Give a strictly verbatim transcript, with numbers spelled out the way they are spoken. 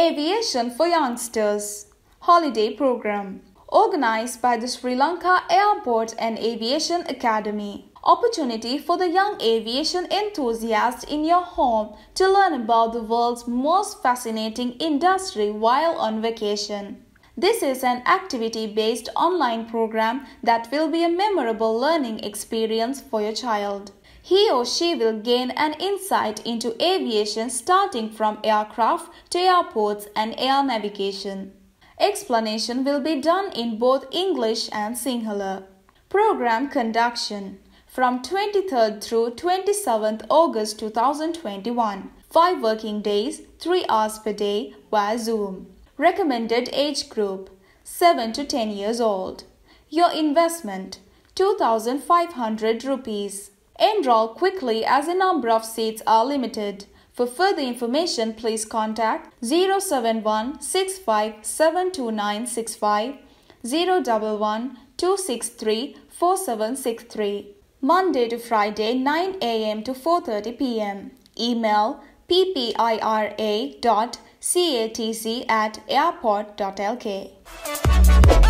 Aviation for Youngsters holiday program organized by the Sri Lanka Airport and Aviation Academy. Opportunity for the young aviation enthusiast in your home to learn about the world's most fascinating industry while on vacation. This is an activity-based online program that will be a memorable learning experience for your child. He or she will gain an insight into aviation starting from aircraft to airports and air navigation. Explanation will be done in both English and Sinhala. Program conduction from twenty-third through twenty-seventh August two thousand twenty-one. Five working days, three hours per day via Zoom. Recommended age group, seven to ten years old. Your investment, two thousand five hundred rupees. Enroll quickly as the number of seats are limited. For further information, please contact zero seven one six five seven two nine six five, zero one one two six three four seven six three. Monday to Friday, nine A M to four thirty P M Email ppira dot catc at airport dot L K.